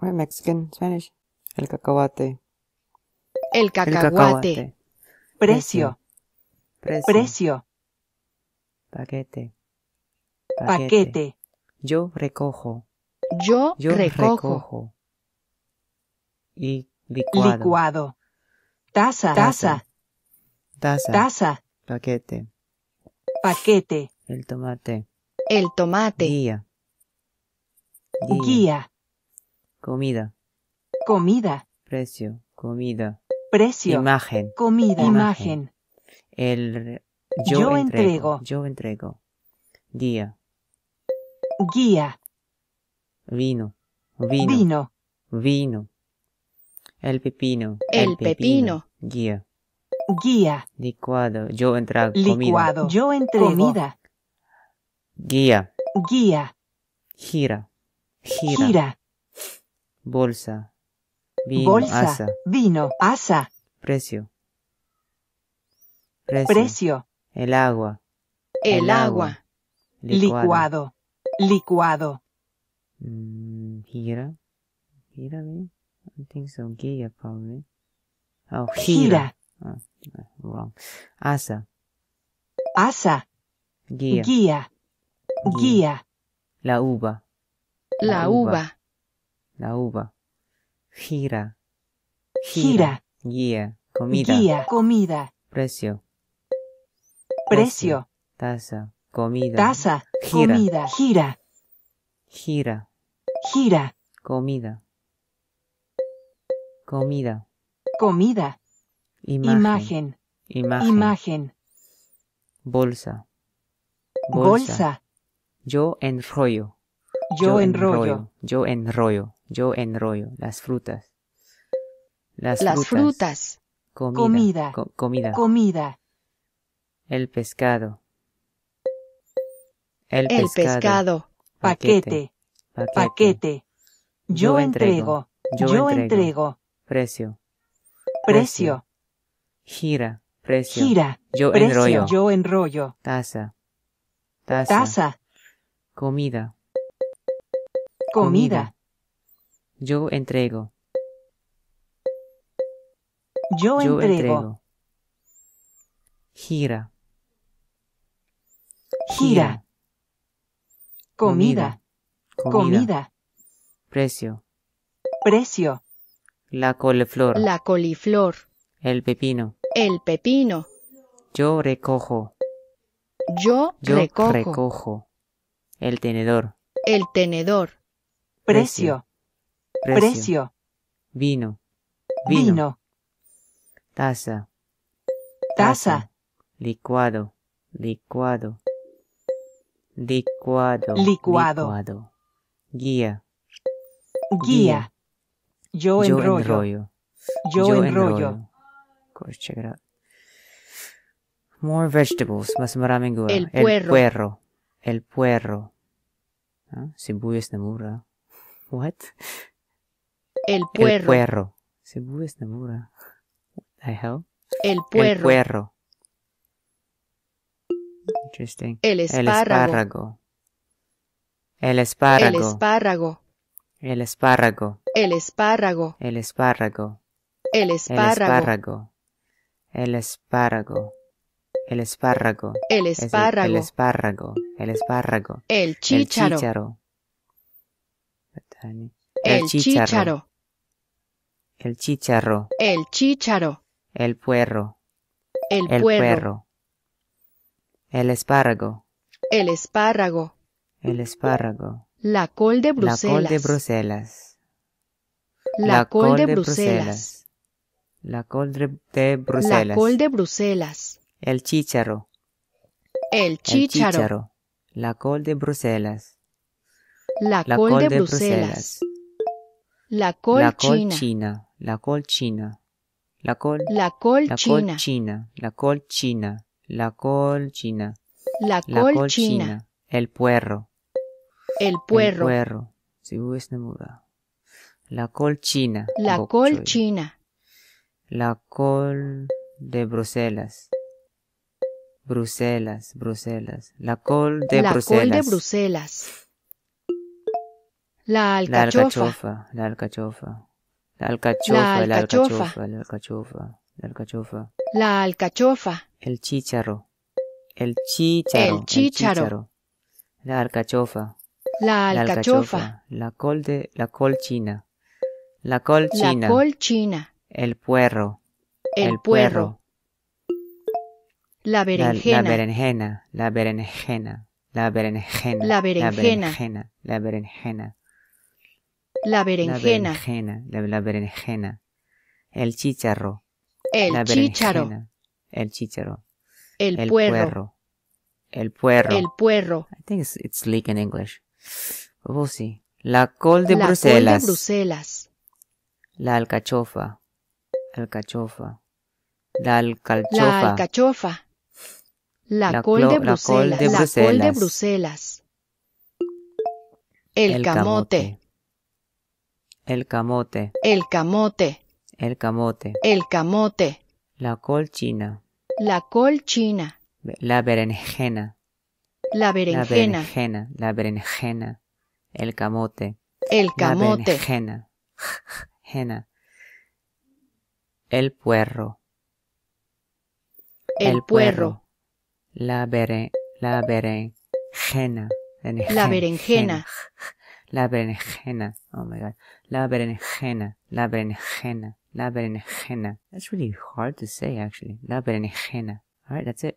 Or Mexican, Spanish. El cacahuate. El cacahuate. El cacahuate. Precio. Precio. Precio. Paquete. Paquete. Paquete. Yo recojo. Yo recojo. Y licuado. Licuado. Taza. Taza. Taza. Taza. Paquete. Paquete. El tomate. El tomate. Guía. Guía. Guía. Comida. Comida. Precio. Comida. Precio. Imagen. Comida. Imagen. El yo entrego. Yo entrego. Guía. Guía. Vino. Vino. Vino. Vino. El pepino. El pepino. Guía. Guía. Licuado. Yo entrego. Licuado. Yo entrego. Comida. Guía. Guía. Gira. Gira. Gira. Bolsa. Vino. Bolsa. Asa. Vino. Asa. Precio. Precio. Precio. El agua. El agua. Licuado. Licuado. Gira. Gira, bien. I think so. Guía, probably. Oh, gira. Gira. Oh, wrong. Asa. Asa. Guía. Guía. Guía. La uva. La uva. La uva. Gira. Gira. Guía. Comida. Guía. Comida. Precio. Precio. Taza. Comida. Taza. Gira. Comida. Gira. Gira. Gira. Comida. Comida. Comida. Imagen. Imagen. Imagen. Bolsa. Bolsa. Yo enrollo. Yo enrollo. Yo enrollo. Yo enrollo. Las frutas. Las frutas. Frutas. Comida. Comida. Comida. Comida. El pescado. El pescado. Pescado. Paquete. Paquete. Paquete. Yo entrego. Yo entrego. Precio. Precio. Gira. Precio. Gira. Yo enrollo. Yo enrollo. Taza. Taza. Taza. Comida. Comida. Yo entrego. Yo entrego. Gira. Gira. Comida. Comida. Precio. Precio. La coliflor. La coliflor. El pepino. El pepino. Yo recojo. Yo recojo. Recojo. El tenedor. El tenedor. Precio. Precio. Precio. Vino. Vino. Vino. Taza. Taza. Licuado. Licuado. Licuado. Licuado. Licuado. Guía. Guía. Yo enrollo. Enrollo. Yo enrollo. Enrollo. More vegetables. Más maraming gura. El puerro. El puerro. El puerro. ¿Ah? Sibuyas namura. What? El puerro. El puerro. Sibuyas namura. What the hell? El puerro. El puerro. Interesting. El espárrago. El espárrago. El espárrago. El espárrago. El espárrago. El espárrago. El espárrago. El espárrago. El espárrago. El espárrago. El espárrago. El espárrago. El chícharo. El chícharo. El chícharo. El chícharo. El puerro. El puerro. El espárrago. El espárrago. El espárrago. La col de Bruselas. La col de Bruselas. La col de Bruselas. La col de Bruselas. La col de Bruselas. El chícharo. El chícharo. La col de Bruselas. La col de Bruselas. La col china. La col china. La col china. La col china. La col china. La col china. La col china. El puerro. El puerro. El puerro. Si hubiese enamorado. La col china. La col china. La col de Bruselas. Bruselas, Bruselas. La col de Bruselas. La col de Bruselas. La alcachofa. La alcachofa. La alcachofa. La alcachofa. La alcachofa. La alcachofa. La alcachofa. El chícharo. El chícharo. El chícharo. La alcachofa. La alcachofa. La col de la col china. La col china. La col china. El puerro. El puerro. La berenjena. La berenjena. La berenjena. La berenjena. La berenjena. La berenjena. La berenjena. La berenjena. El chícharo. El chícharo. El chícharo. El puerro. El puerro. El puerro. I think it's slick in English. We'll see. La col de Bruselas. La col de Bruselas. La alcachofa. Alcachofa. La alcachofa. La alcachofa. La col de Bruselas. La col de Bruselas. El camote. El camote. El camote. El camote. El camote. La col china. La col china. La berenjena. La berenjena. La berenjena. El camote. El camote. La berenjena. Jena. El puerro. El puerro. La berenjena. La berenjena. La berenjena. Oh my god. La berenjena. La berenjena. La berenjena. That's really hard to say actually. La berenjena. Alright, that's it.